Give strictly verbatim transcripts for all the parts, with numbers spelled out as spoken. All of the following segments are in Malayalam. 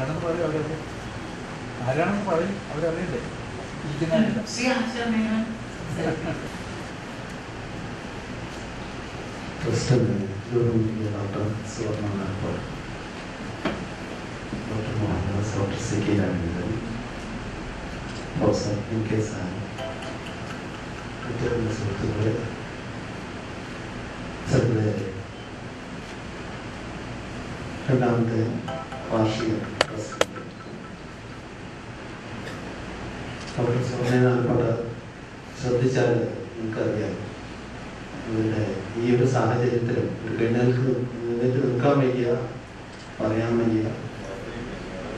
ആരാണെന്ന് പറയും, അവരറിയ ആരാണെന്ന് പറയും അവരറിയണ്ടേ ഇരിക്കുന്നതല്ല. डॉक्टर मोहनदास डॉक्टर से के नाम और सब इनके साथ इतने सोचते हुए सब प्रणाम दें वार्षिक डॉक्टर सोने नापड़ा ശ്രദ്ധിച്ചാൽ നിങ്ങൾക്കറിയാം ഇവിടെ ഈ ഒരു സാഹചര്യത്തിൽ ഗണങ്ങൾക്ക് നിങ്ങൾക്ക് നിൽക്കാൻ വയ്യ, പറയാൻ വയ്യ,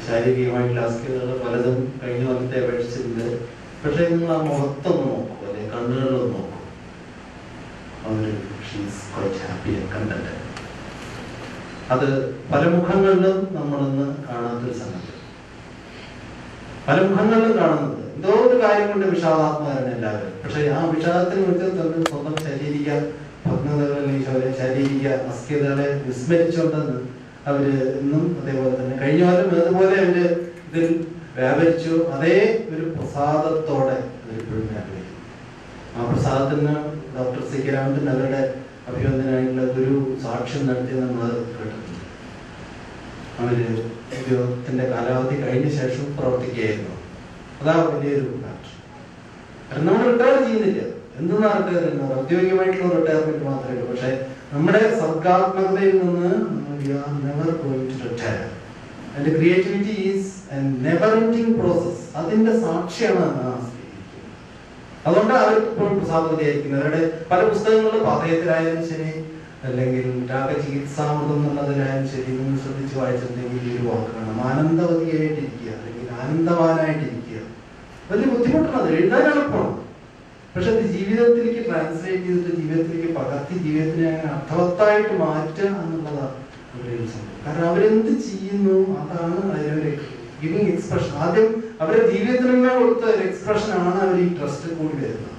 ശാരീരികമായിട്ടുള്ള അസുഖങ്ങൾ പലതും കഴിഞ്ഞ കാലത്തെ അപേക്ഷിച്ചിട്ടുണ്ട്. പക്ഷെ നിങ്ങൾ ആ മുഖത്തൊന്ന് നോക്കൂ, അല്ലെ കണ്ണുകളിലൊന്ന് നോക്കൂ, അവർ അത് പല മുഖങ്ങളിലും നമ്മളിന്ന് കാണാത്തൊരു സംഗതി, പല മുഖങ്ങളിലും കാണുന്നത് എന്തോ ഒരു കാര്യം കൊണ്ട് വിഷാദാത്മാരാണ് എല്ലാവരും. പക്ഷെ ആ വിഷാദത്തിന് വിളിച്ചത് തന്നെ സ്വന്തം ശാരീരിക ഭഗ്നതകളെ ശാരീരിക അസ്ഥിരതകളെ വിസ്മരിച്ചുകൊണ്ടെന്ന് അവര് ഇന്നും അതേപോലെ തന്നെ കഴിഞ്ഞ കാലം അതുപോലെ അവര് ഇതിൽ വ്യാപരിച്ചു. അതേ ഒരു പ്രസാദത്തോടെ അവരിപ്പോഴും വ്യാപരിക്കുന്നു. ആ പ്രസാദത്തിന് ഡോക്ടർ സി കെ രാമൻ അവരുടെ അഭിനന്ദനായിട്ടുള്ള ഗുരു സാക്ഷ്യം നടത്തി നമ്മൾ കേട്ടിട്ടുണ്ട്. അവര് ഉദ്യോഗത്തിന്റെ കാലാവധി കഴിഞ്ഞ ശേഷം പ്രവർത്തിക്കുകയായിരുന്നു. അതാ വലിയൊരു മാറ്റം. കാരണം നമ്മൾ റിട്ടയർ ചെയ്യുന്നില്ല, എന്തെന്നാ റിട്ടയർ ചെയ്യുന്നത്, ഔദ്യോഗികമായിട്ടുള്ള റിട്ടയർമെന്റ് മാത്രമേ. പക്ഷെ നമ്മുടെ സർഗാത്മകതയിൽ നിന്ന് we are never going to retire, and the creativity is a never ending process. അതിന്റെ സാക്ഷ്യമാണ് അതുകൊണ്ട് അവർക്ക് ഇപ്പോഴും പ്രസാദവതിയായിരിക്കുന്നത്. അവരുടെ പല പുസ്തകങ്ങളും പാതയത്തിലായാലും ശരി അല്ലെങ്കിൽ രാഗചികിത്സാമൃതം എന്നുള്ളതിലായാലും ശരി നിങ്ങൾ ശ്രദ്ധിച്ച് വായിച്ചിട്ടുണ്ടെങ്കിൽ ഈ ഒരു വാക്കാണ് ആനന്ദവതിയായിട്ടിരിക്കുക അല്ലെങ്കിൽ ആനന്ദവാനായിട്ടിരിക്കുക. വലിയ ബുദ്ധിമുട്ടാണ്, അത് എഴുതാൻ എളുപ്പമാണ്. പക്ഷെ അത് ജീവിതത്തിലേക്ക് ട്രാൻസ്ലേറ്റ് ചെയ്തിട്ട് ജീവിതത്തിലേക്ക് പകർത്തി ജീവിതത്തിനെ അങ്ങനെ അർത്ഥവത്തായിട്ട് മാറ്റുക എന്നുള്ളതാണ് അവരുടെ സംഭവം. കാരണം അവരെന്ത് ചെയ്യുന്നു അതാണ് അവരവരെ ഗിവിങ് എക്സ്പ്രഷൻ. ആദ്യം അവരുടെ ജീവിതത്തിന് തന്നെ കൊടുത്ത ഒരു എക്സ്പ്രഷൻ ആണ് അവർ ഈ ട്രസ്റ്റ് കൂടി വരുന്നത്.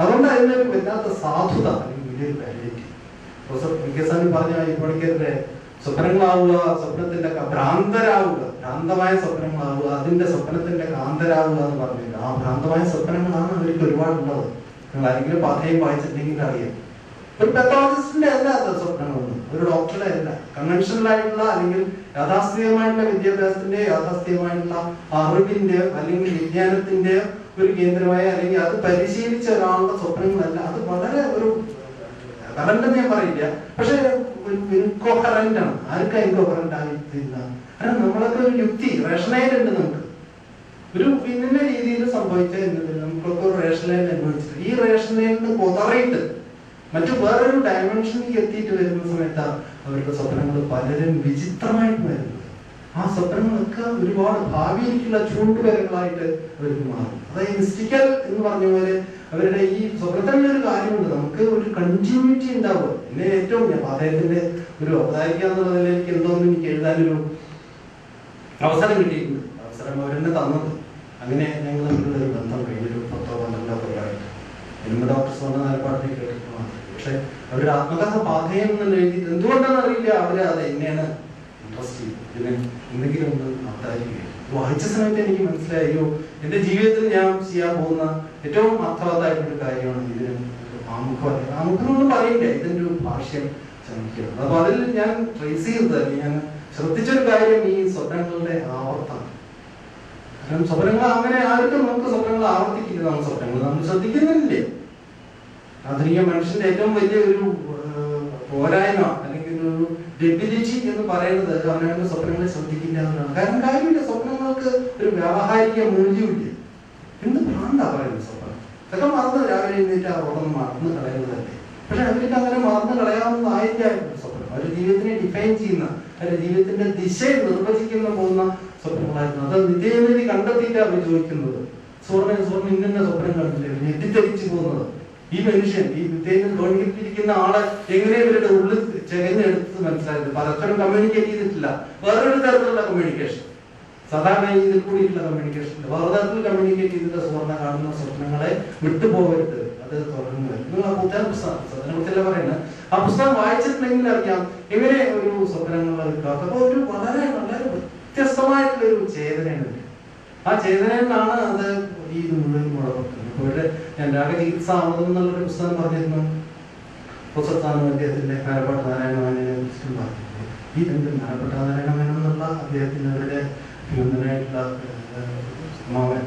അതുകൊണ്ട് അതിനൊരു വല്ലാത്ത സാധുത അല്ലെങ്കിൽ വലിയൊരു വാലിഡിറ്റി. പ്രൊഫസർ വികസാനി പറഞ്ഞ ഇപ്പോഴേക്കരുടെ സ്വപ്നങ്ങളാവുക, സ്വപ്നത്തിന്റെ ഭ്രാന്തരാവുക, ഭ്രാന്തമായ സ്വപ്നങ്ങളാവുക, അതിന്റെ സ്വപ്നത്തിന്റെ കാന്തരാവുക എന്ന് പറഞ്ഞില്ല. ആ ഭ്രാന്തമായ സ്വപ്നങ്ങളാണ് അവർക്ക് ഒരുപാടുള്ളത്. നിങ്ങൾ ആരെങ്കിലും പാതയും വായിച്ചിട്ടുണ്ടെങ്കിൽ അറിയാം. ഒരു പെത്തോളജിസ്റ്റിന്റെ അല്ല സ്വപ്നങ്ങളൊന്നും, ഒരു ഡോക്ടറുടെ അല്ല, കൺവെൻഷണൽ ആയിട്ടുള്ള അല്ലെങ്കിൽ യാഥാസ്ഥികമായിട്ടുള്ള വിദ്യാഭ്യാസത്തിന്റെ യാഥാസ്ഥികമായിട്ടുള്ള അറിവിന്റെ അല്ലെങ്കിൽ വിജ്ഞാനത്തിന്റെ ഒരു കേന്ദ്രമായ അല്ലെങ്കിൽ അത് പരിശീലിച്ച ഒരാളുടെ സ്വപ്നങ്ങളല്ല. അത് വളരെ ഒരു കറണ്ടെന്ന് ഞാൻ പറയില്ല, പക്ഷെ ഒരു ഇൻകോഹറന്റ് ആണ്. ആർക്കാ ഇൻകോഹറന്റ് ആയിരുന്നില്ല? കാരണം നമ്മളൊക്കെ ഒരു യുക്തി റേഷനായിട്ടുണ്ട്. നമുക്ക് ഒരു ഇന്ന രീതിയിൽ സംഭവിച്ച നമുക്കൊക്കെ ഒരു റേഷനായിട്ട് അനുഭവിച്ചിട്ട് ഈ റേഷനായിട്ട് കൊതറിയിട്ട് മറ്റു വേറൊരു ഡയമെൻഷനിലേക്ക് എത്തിയിട്ട് വരുന്ന സമയത്താണ് അവരുടെ സ്വപ്നങ്ങൾ പലരും വിചിത്രമായിട്ട് വരുന്നത്. ആ സ്വപ്നങ്ങളൊക്കെ ഒരുപാട് ഭാവിയിലേക്കുള്ള ചൂണ്ടുവരകളായിട്ട് അവർക്ക് മാറും. അതായത് മിസ്റ്റിക്കൽ എന്ന് പറഞ്ഞ പോലെ അവരുടെ ഈ സ്വപ്നത്തിലുള്ള ഒരു കാര്യമുണ്ട്. നമുക്ക് ഒരു കണ്ടിന്യൂറ്റി ഉണ്ടാവുക. എന്നെ ഏറ്റവും ഞാൻ അദ്ദേഹത്തിന്റെ ഒരു അവതാരിക്കുക എന്നുള്ളതിൽ എനിക്ക് എന്തോന്നും എനിക്ക് എഴുതാനൊരു അവസരം കിട്ടിയിട്ടുണ്ട്. അവസരം അവരെന്നെ തന്നത്. അങ്ങനെ ഞങ്ങൾ തമ്മിലുള്ള ഒരു ബന്ധം കഴിഞ്ഞൊരു പത്തോ പന്ത്രണ്ടോ കൊല്ലമായിട്ട് എന്നും ഡോക്ടർ സോണ നാൽപ്പാടത്തെ കേട്ടിട്ടുമാണ്. പക്ഷെ അവരുടെ ആത്മകഥ പാതയം എന്നുള്ള എഴുതിയിട്ട് എന്തുകൊണ്ടാണെന്ന് അറിയില്ല, അവര് അത് എന്നെയാണ് ഇൻട്രസ്റ്റ് ചെയ്തു. പിന്നെ എന്തെങ്കിലും ഒന്ന് അവതാരിക്കുകയാണ്. വായിച്ച സമയത്ത് എനിക്ക് മനസ്സിലായോ എന്റെ ജീവിതത്തിൽ ഞാൻ ചെയ്യാൻ പോകുന്ന ഏറ്റവും അർത്ഥവത്തായിട്ടുള്ള കാര്യമാണ് ഇതിന് ആമുഖം. ആമുഖമൊന്നും പറയില്ല, ഇതിൻ്റെ ഒരു ഭാഷ്യം ശ്രമിക്കുക. അപ്പൊ അതിൽ ഞാൻ ട്രേസ് ചെയ്തത് അല്ലെങ്കിൽ ഞാൻ ശ്രദ്ധിച്ചൊരു കാര്യം ഈ സ്വപ്നങ്ങളുടെ ആവർത്തനം. കാരണം സ്വപ്നങ്ങൾ അങ്ങനെ ആർക്കും നമുക്ക് സ്വപ്നങ്ങൾ ആവർത്തിക്കില്ല. നമ്മൾ സ്വപ്നങ്ങൾ നമ്മൾ ശ്രദ്ധിക്കുന്നില്ലേ? ആധുനിക മനുഷ്യന്റെ ഏറ്റവും വലിയ ഒരു പോരായ്മ അല്ലെങ്കിൽ ഒരു ഡെബിലിറ്റി എന്ന് പറയുന്നത് അവനവന്റെ സ്വപ്നങ്ങളെ ശ്രദ്ധിക്കില്ല എന്നാണ്. കാരണം കാര്യമില്ല, സ്വപ്നങ്ങൾക്ക് ഒരു വ്യാവഹാരിക മൂല്യമില്ല. എന്ത് ഭ്രാന്താ പറയുന്നത് സ്വപ്നം? ഇതൊക്കെ മറന്ന് രാവിലെ എഴുന്നേറ്റ് അവരോടൊന്ന് മറന്ന് കളയുന്നതല്ലേ? പക്ഷെ അവർക്ക് അങ്ങനെ മറന്ന് കളയാവുന്നതായിട്ടായിരുന്നു സ്വപ്നം. അവരുടെ ജീവിതത്തിനെ ഡിഫൈൻ ചെയ്യുന്ന, അവരുടെ ജീവിതത്തിന്റെ ദിശയെ നിർവചിക്കുന്ന പോകുന്ന സ്വപ്നങ്ങളായിരുന്നു. അത് നിത്യനിധി കണ്ടെത്തിയിട്ടാണ് അവർ ചോദിക്കുന്നത്. സുവർണ്ണ സുവർണ്ണ ഇങ്ങനെ സ്വപ്നം കണ്ടില്ല, ഞെട്ടിത്തെളിച്ചു പോകുന്നത് ഈ മനുഷ്യൻ ഈ വിദ്യയിൽ തോന്നിയിരിക്കുന്ന ആളെ എങ്ങനെ ഇവരുടെ ഉള്ളിൽ ചെകഞ്ഞെടുത്തത് മനസ്സിലായത്. പരസ്പരം കമ്മ്യൂണിക്കേറ്റ് ചെയ്തിട്ടില്ല. വേറൊരു തരത്തിലുള്ള കമ്മ്യൂണിക്കേഷൻ, സാധാരണ ഇതിൽ കൂടിയിട്ടുള്ള കമ്മ്യൂണിക്കേഷൻ, വേറെ തരത്തിൽ കമ്മ്യൂണിക്കേറ്റ് ചെയ്തിട്ട് സുവർണ്ണ കാണുന്ന സ്വപ്നങ്ങളെ വിട്ടുപോകരുത്. അത് തുടർന്ന് നിങ്ങൾ ആ പുസ്തകം പുസ്തകം പറയുന്നത് ആ പുസ്തകം വായിച്ചിട്ടുണ്ടെങ്കിൽ അറിയാം എങ്ങനെ ഒരു സ്വപ്നങ്ങൾ എടുക്കാം. അപ്പൊ ഒരു വളരെ വളരെ വ്യത്യസ്തമായിട്ടുള്ളൊരു ചേതനയുണ്ട്. ആ ചേതനയിലാണ് അത് ഈ ഇത് മുഴുവൻ മുളക്കുന്നത്. അവരുടെ രണ്ടാകെ ചികിത്സ ആമതം എന്നുള്ളൊരു പുസ്തകം പറഞ്ഞിരുന്നു. പുസ്തകത്താണ് അദ്ദേഹത്തിൻ്റെ ഹരപ്പെട്ട നാരായണമേനോനെ കുറിച്ചിട്ടും പറഞ്ഞിരുന്നു. ഈ രണ്ട് ഹരപ്പെട്ട നാരായണമേനോ എന്നുള്ള അദ്ദേഹത്തിൻ്റെ അവരുടെ ഭീമനായിട്ടുള്ള മാമൻ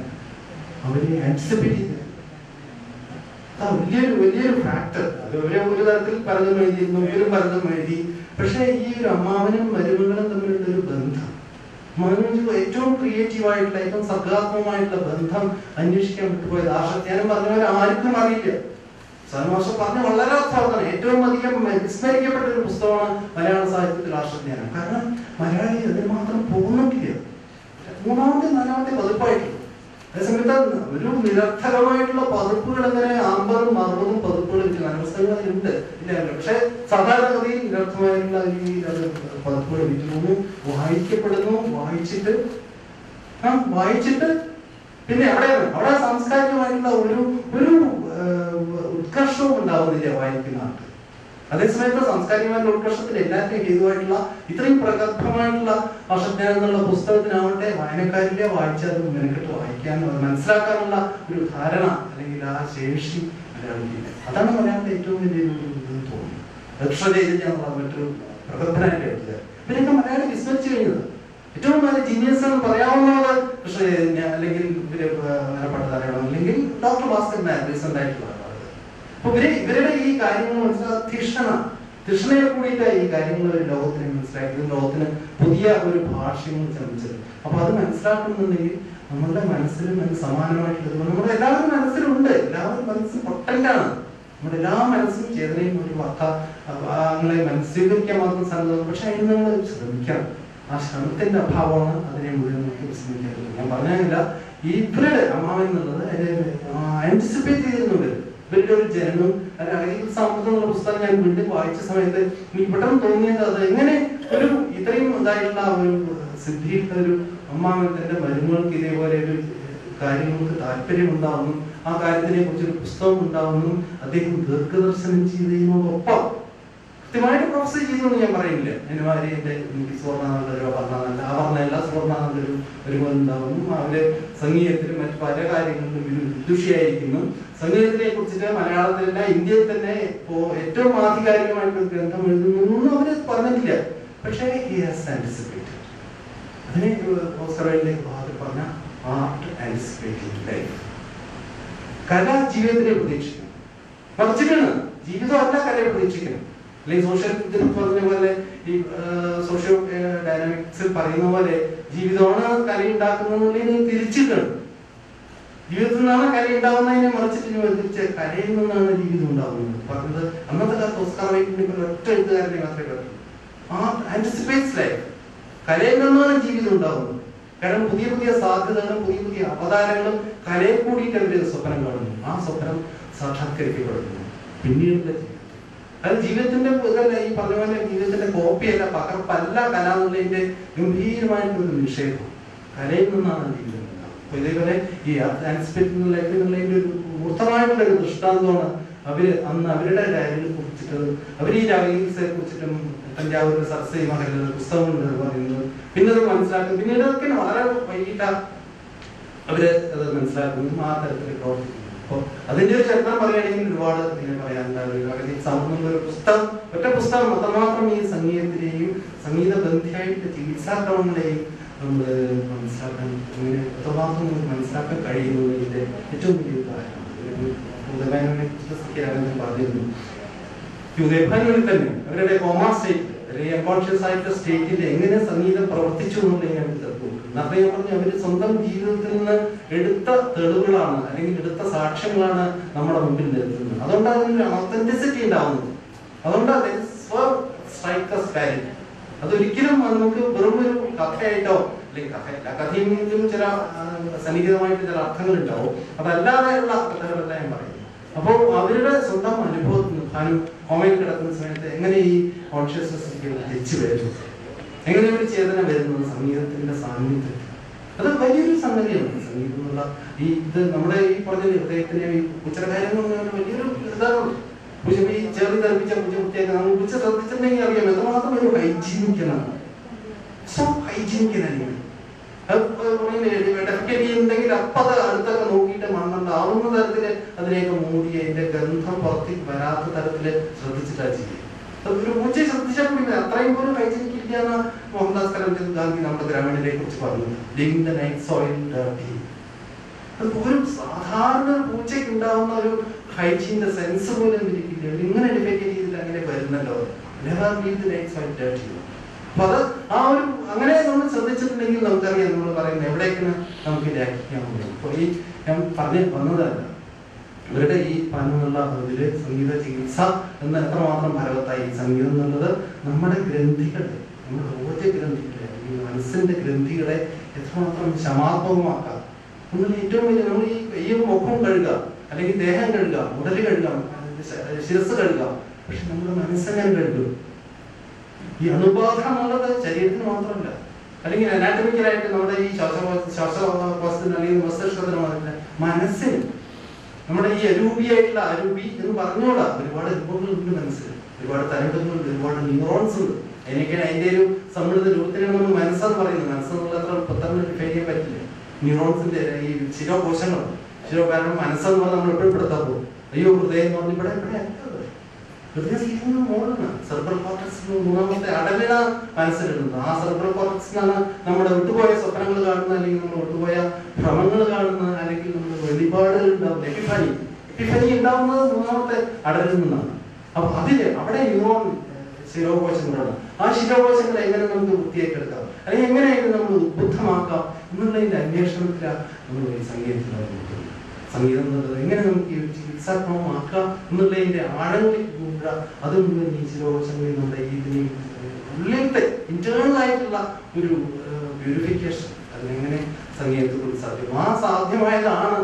അവരെ ആൻറ്റിസിപ്പേറ്റ് ചെയ്ത് വലിയൊരു വലിയൊരു ഫാക്ടർ അത് ഇവരെ ഒരു തരത്തിൽ പലതും എഴുതിയിരുന്നു, ഇവരും പലതും എഴുതി. പക്ഷേ ഈ ഒരു അമ്മാവനും മരുമകളും തമ്മിലുള്ള ഒരു ബന്ധം, അമ്മാവനും ഏറ്റവും ക്രിയേറ്റീവായിട്ടുള്ള ഏറ്റവും സർഗാത്മകമായിട്ടുള്ള ബന്ധം അന്വേഷിക്കാൻ വിട്ടുപോയത് ആശാനും പറഞ്ഞവർ ആർക്കും അറിയില്ല. സന്മാഷം പറഞ്ഞ വളരെ അർത്ഥമാണ്, ഏറ്റവും അധികം വിസ്മരിക്കപ്പെട്ട ഒരു പുസ്തകമാണ് മലയാള സാഹിത്യത്തിൽ ആശാനും. കാരണം മലയാളി അതിന് മാത്രം പോകുന്നില്ല. മൂന്നാമത്തെ നാലാമത്തെ പതിപ്പായിട്ടുള്ളൂ. അതേസമയത്ത് ഒരു നിരർത്ഥകമായിട്ടുള്ള പതിപ്പുകൾ അങ്ങനെ അമ്പതും അറുപതും പതിപ്പുകൾ വിറ്റുന്ന പുസ്തകങ്ങളുണ്ട് ഇല്ല. പക്ഷെ സാധാരണഗതിയിൽ നിരർത്ഥമായിട്ടുള്ള രീതിയിൽ പതിപ്പുകൾ വിറ്റുന്നു, വായിക്കപ്പെടുന്നു. വായിച്ചിട്ട് ആ വായിച്ചിട്ട് പിന്നെ എവിടെയാണ് അവിടെ സാംസ്കാരികമായിട്ടുള്ള ഒരു ഒരു ഉത്കർഷവും ഉണ്ടാവുന്നില്ല വായിക്കുന്ന ആൾക്ക്. അതേസമയത്ത് സാംസ്കാരികമായിട്ടുള്ള ഉത്കർഷത്തിൽ എല്ലാത്തിനും ഹേതുവായിട്ടുള്ള ഇത്രയും പ്രഗത്ഭമായിട്ടുള്ള ആശാൻ എന്നുള്ള പുസ്തകത്തിനാവട്ടെ വായനക്കാരിലെ വായിച്ചത് മെനക്കെട്ട് വായിക്കാനും അത് മനസ്സിലാക്കാനുള്ള ഒരു ധാരണ അല്ലെങ്കിൽ ആ ശേഷി മലയാളിക്കില്ല. അതാണ് മലയാളത്തെ ഏറ്റവും വലിയൊരു ഇതെന്ന് തോന്നി. ദക്ഷതയിലുള്ള മറ്റൊരു പ്രഗത്ഭനായിട്ട് എഴുതിയത് ഇവരൊക്കെ മലയാളി വിസ്മരിച്ചു കഴിഞ്ഞത്. ഏറ്റവും വലിയ ജീനിയസ് എന്ന് പറയാവുന്നത് കൃഷ്ണചൈതന്യ അല്ലെങ്കിൽ ധാരാളം അല്ലെങ്കിൽ ഡോക്ടർ ഭാസ്കർ നായർ റീസെന്റ് ആയിട്ടുള്ള അപ്പൊ ഇവര് ഇവരുടെ ഈ കാര്യങ്ങൾ മനസ്സിലാക്കുക. തീക്ഷണ തീക്ഷണയിൽ കൂടിയിട്ട് ഈ കാര്യങ്ങൾ ലോകത്തിന് മനസ്സിലാക്കിയത്, ലോകത്തിന് പുതിയ ഒരു ഭാഷയും ശ്രമിച്ചത്. അപ്പൊ അത് മനസ്സിലാക്കുന്നുണ്ടെങ്കിൽ നമ്മളുടെ മനസ്സിലും അതിന് സമാനമായിട്ടുള്ളത് നമ്മുടെ എല്ലാവരും മനസ്സിലുണ്ട്. എല്ലാവരും മനസ്സിൽ പൊട്ടന്റാണ്. നമ്മുടെ എല്ലാ മനസ്സും ചേതനയും ഒരു വാർത്ത അങ്ങനെ മനസ്സീകരിക്കാൻ മാത്രം സാധ്യതയുള്ളൂ. പക്ഷെ അതിന് നമ്മൾ ശ്രമിക്കണം. ആ ശ്രമത്തിന്റെ അഭാവമാണ് അതിനെ മുഴുവൻ നമുക്ക് വിസ്മരിക്കുന്നത്. ഞാൻ പറഞ്ഞില്ല ഈ ഇവരുടെ അമ്മാവൻ എന്നുള്ളത് അതിനെ ആന്റിസിപ്പേറ്റ് ചെയ്തിരുന്നവര് ഇവരുടെ ഒരു ജനനം അല്ലെങ്കിൽ സാമ്പത്തിക പുസ്തകം ഞാൻ വീണ്ടും വായിച്ച സമയത്ത് എനിക്ക് പെട്ടെന്ന് തോന്നിയത് അത് എങ്ങനെ ഒരു ഇത്രയും ഇതായിട്ടുള്ള ഒരു സിദ്ധിയുള്ള ഒരു അമ്മാവൻ തന്റെ മരുമകൾക്ക് ഇതേപോലെ ഒരു കാര്യങ്ങൾക്ക് താല്പര്യം ഉണ്ടാവുന്നു, ആ കാര്യത്തിനെ കുറിച്ച് ഒരു പുസ്തകം ഉണ്ടാവുന്നു. അദ്ദേഹം ദീർഘദർശനം ചെയ്തതിനോടൊപ്പം കൃത്യമായിട്ട് പ്രോസസ് ചെയ്തെന്ന് ഞാൻ പറയുന്നില്ല. എന്റെ ഭാര്യ എന്റെ എനിക്ക് സുവർണ്ണാനന്ദരോ പറഞ്ഞാൽ ആ പറഞ്ഞ എല്ലാ സുവർണ്ണാനന്ദരും ഒരുപോലുണ്ടാവുന്നു. അവര് സംഗീതത്തിലും മറ്റു പല കാര്യങ്ങളിലും ഇതിൽ വിദുഷിയായിരിക്കുന്നു. സംഗീതത്തിനെ കുറിച്ചിട്ട് മലയാളത്തിലല്ല ഇന്ത്യയിൽ തന്നെ ഇപ്പോ ഏറ്റവും ആധികാരികമായിട്ടുള്ള ഗ്രന്ഥം എഴുതുന്നൊന്നും അവര് പറഞ്ഞിട്ടില്ല. പക്ഷേ അതിനെ ഭാഗത്തിൽ പറഞ്ഞ ആർട്ട് ആന്റിസിപ്പേറ്റ് ലൈഫ് കല ജീവിതത്തിനെ പ്രതീക്ഷിക്കണം. മറിച്ചിട്ടാണ് ജീവിതം അല്ല കലയെ പ്രതീക്ഷിക്കണം. അല്ലെങ്കിൽ സോഷ്യൽ പറഞ്ഞ പോലെ ഈ സോഷ്യോ ഡൈനാമിക്സിൽ പറയുന്ന പോലെ ജീവിതമാണ് കല ഉണ്ടാക്കുന്നതിന് തിരിച്ചിട്ടാണ്. ജീവിതത്തിൽ നിന്നാണ് കല ഉണ്ടാകുന്നതിനെ മറിച്ചിട്ട് തിരിച്ച് കലയിൽ നിന്നാണ് ജീവിതം ഉണ്ടാകുന്നത് പറഞ്ഞത്. അന്നത്തെ കാലത്ത് ഓസ്കാർ വൈൽഡിന്റെ ഒറ്റ എഴുത്തുകാരനെ മാത്രമേ കണ്ടു. ആ ആന്റിസിപ്പേറ്റ്സ് ലൈഫ് കലയിൽ നിന്നാണ് ജീവിതം ഉണ്ടാകുന്നത്. കാരണം പുതിയ പുതിയ സാധ്യതകളും പുതിയ പുതിയ അവതാരങ്ങളും കലയെ കൂടിയിട്ട് അവര് സ്വപ്നം കാണുന്നു. ആ സ്വപ്നം സാക്ഷാത്കരിക്കപ്പെടുന്നു പിന്നീടുള്ള അത് ജീവിതത്തിന്റെ ഇതല്ല ഈ പറഞ്ഞ പോലെ ജീവിതത്തിന്റെ കോപ്പിയല്ല പകർപ്പല്ല കല എന്നുള്ളതിന്റെ ഗംഭീരമായിട്ടുള്ള നിഷേധം. കലയിൽ നിന്നാണ് ജീവിതം. അപ്പൊ ഇതേപോലെ ഈ ആൻസിപ്പേറ്റിനുള്ളതിന്റെ ഒരു മൂർത്തമായിട്ടുള്ള ഒരു ദൃഷ്ടാന്തമാണ് അവര് അന്ന് അവരുടെ ഡയറിയെ കുറിച്ചിട്ട് അവർ ഈ രാഗീൽസെ കുറിച്ചിട്ടും തഞ്ചാവൂർ സരസൈ മഹലിലെ പുസ്തകങ്ങൾ പറയുന്നത്. പിന്നെ അത് മനസ്സിലാക്കുന്നത് പിന്നീട് അതൊക്കെ വളരെ വൈകിട്ട അവര് അത് മനസ്സിലാക്കുന്നതും ആ തരത്തിൽ പ്രവർത്തിക്കുന്നു. അപ്പൊ അതിന്റെ ഒരു ചരിത്രം പറയുകയാണെങ്കിൽ ഒരുപാട് ഇങ്ങനെ പറയാനുണ്ടാവുക. ഒരു പുസ്തകം ഒറ്റ പുസ്തകം അത്രമാത്രം ഈ സംഗീതത്തിലെയും സംഗീത ബന്ധിയായിട്ട് ചികിത്സാക്രമങ്ങളെയും നമ്മൾ മനസ്സിലാക്കാൻ അങ്ങനെ അത്രമാത്രം നമുക്ക് മനസ്സിലാക്കാൻ കഴിയുന്നതിന്റെ ഏറ്റവും വലിയ കാര്യമാണ്. കുറിച്ച് പറഞ്ഞിരുന്നു യുഗേഭാനുവിൽ തന്നെ അവരുടെ കോമാ സ്റ്റേറ്റ് അല്ലെങ്കിൽ അൺകോൺഷ്യസ് ആയിട്ടുള്ള സ്റ്റേറ്റിൽ എങ്ങനെ സംഗീതം പ്രവർത്തിച്ചു എന്നുള്ളതിനാണ് തീർത്തുകൊടുക്കുന്നത്. അപ്പൊ ഞാൻ പറഞ്ഞു അവര് സ്വന്തം ജീവിതത്തിൽ നിന്ന് എടുത്ത തെളിവുകളാണ് അല്ലെങ്കിൽ എടുത്ത സാക്ഷ്യങ്ങളാണ് നമ്മുടെ മുമ്പിൽ നിൽക്കുന്നത്. അതുകൊണ്ട് അതിനൊരു ഓതന്റിസിറ്റി ഉണ്ടാവുന്നത്. അതുകൊണ്ട് അതായത് സ്വ സ്ട്രൈക്കസ് വാല്യൂ അതൊരിക്കലും നമുക്ക് വെറും ഒരു കഥയായിട്ടോ അല്ലെങ്കിൽ കഥ എല്ലാ കഥയിലും ചില സന്നിഹിതമായിട്ട് ചില അർത്ഥങ്ങൾ ഉണ്ടാവും. അതല്ലാതെയുള്ള കഥകളെല്ലാം ഞാൻ പറയുന്നത്. അപ്പോൾ അവരുടെ സ്വന്തം അനുഭവത്തിന് ഭാരം കോമയിൽ കിടക്കുന്ന സമയത്ത് എങ്ങനെ ഈ കോൺഷ്യസ്നെസ് തിരിച്ചു വരുന്നു, എങ്ങനെ ഒരു ചേതന വരുന്നത് സംഗീതത്തിന്റെ സാന്നിധ്യത്തിൽ, അത് വലിയൊരു സംഗതിയാണ്. സംഗീതം എന്നുള്ള ഈ ഇത് നമ്മുടെ ഈ പറഞ്ഞ ഹൃദയത്തിന്റെ ഈ ഉച്ചരകാര്യം വലിയൊരു ഇതാണ്. പൂജപ്പി ചേർന്ന് തെറിപ്പിച്ച പൂജപ്പുത്തിയൊക്കെ നമ്മൾ ഉച്ച ശ്രദ്ധിച്ചിട്ടുണ്ടെങ്കിൽ അറിയാം എത്രമാത്രം ഒരു ഹൈജീനിക്കലാണ്. സോ ഹൈജീനിക്കലാണ് സംഗീത ചികിത്സ എന്ന് എത്രമാത്രം ഫലവത്തായി സംഗീതം എന്നുള്ളത് നമ്മുടെ ഗ്രന്ഥികളെ, നമ്മുടെ ഓജ ഗ്രന്ഥികളെ, മനസ്സിന്റെ ഗ്രന്ഥികളെ എത്രമാത്രം ക്ഷമാത്മകമാക്കാം. നമ്മൾ ഏറ്റവും വലിയ നമ്മൾ ഈ ഈ മുഖം കഴുകുക, അല്ലെങ്കിൽ ദേഹം കഴുകുക, ഉടല് കഴുകുക, ശിരസ് കഴുകുക, പക്ഷെ നമ്മുടെ മനസ്സെങ്ങനെ കഴുകും? ഈ അനുബാധ എന്നുള്ളത് ശരീരത്തിന് മാത്രമല്ല, അല്ലെങ്കിൽ അനാറ്റമിക്കലായിട്ട് നമ്മുടെ ഈ ശ്വാസോച്ഛ്വാസത്തിന് അല്ലെങ്കിൽ മസ്തിഷ്കത്തിന് മാത്രമല്ല, മനസ്സിന് നമ്മുടെ ഈ അരൂപിയായിട്ടുള്ള അരൂപി എന്ന് പറഞ്ഞോടാ ഒരുപാട് രൂപങ്ങളുണ്ട് മനസ്സിൽ, ഒരുപാട് തരംഗങ്ങളുണ്ട്, ഒരുപാട് ന്യൂറോൺസ് ഉണ്ട്. അതിനൊക്കെയാണ് അതിന്റെ ഒരു സമ്മിളിത രൂപത്തിനാണ് നമ്മൾ മനസ്സെന്ന് പറയുന്നത്. മനസ്സെന്നുള്ള അത്ര പെട്ടെന്ന് ഡിഫൈൻ ചെയ്യാൻ പറ്റില്ല. ന്യൂറോൺസിന്റെ ഈ ശിരോകോശങ്ങൾ, ശിരോ കാരണം മനസ്സെന്ന് പറഞ്ഞാൽ നമ്മൾ എപ്പോഴും പെടുത്താൻ പോകും. അയ്യോ ഹൃദയം എന്ന് പറഞ്ഞാൽ ഇവിടെ ഇവിടെ ഹൃദയം ചെയ്യുന്ന മോഡാണ് സെർബ്രൽ കോർട്ടക്സ് മൂന്നാമത്തെ അടലാണ് മനസ്സിലിടുന്നത്. ആ സെർബ്രൽ കോർട്ടക്സിനാണ് നമ്മുടെ വിട്ടുപോയ സ്വപ്നങ്ങൾ കാണുന്ന, അല്ലെങ്കിൽ നമ്മൾ വിട്ടുപോയ ഭ്രമങ്ങൾ കാണുന്ന, അല്ലെങ്കിൽ നമ്മുടെ വെളിപാടുകൾ ഉണ്ടാവുന്ന എപ്പിഫാനി എപ്പിഫാനി ഉണ്ടാവുന്നത് മൂന്നാമത്തെ അടലിൽ നിന്നാണ്. അപ്പൊ അതില് അവിടെ ന്യൂറോൺ ശിരോകോശങ്ങളാണ്. ആ ശിരോകോശങ്ങൾ എങ്ങനെ നമുക്ക് വൃത്തിയായിട്ടെടുക്കാം, അല്ലെങ്കിൽ എങ്ങനെയായിട്ട് നമ്മൾ ഉദ്ബുദ്ധമാക്കാം എന്നുള്ളതിന്റെ അന്വേഷണത്തിലാണ് നമ്മൾ ഈ സംഗീതത്തിലാണ് നോക്കുന്നത്. സംഗീതം എന്നുള്ളത് എങ്ങനെ നമുക്ക് ഈ ചികിത്സാക്രമമാക്കാം എന്നുള്ളതിന്റെ ആഴങ്ങളിൽ പോകുക, അത് മുഴുവൻ ഈ ശിരോകോശങ്ങളിൽ നമ്മുടെ ഇതിന് ഉള്ളിലത്തെ ഇന്റേണൽ ആയിട്ടുള്ള ഒരു പ്യൂരിഫിക്കേഷൻ അതിനെങ്ങനെ സംഗീതത്തെക്കുറിച്ച് സാധ്യം. ആ സാധ്യമായതാണ്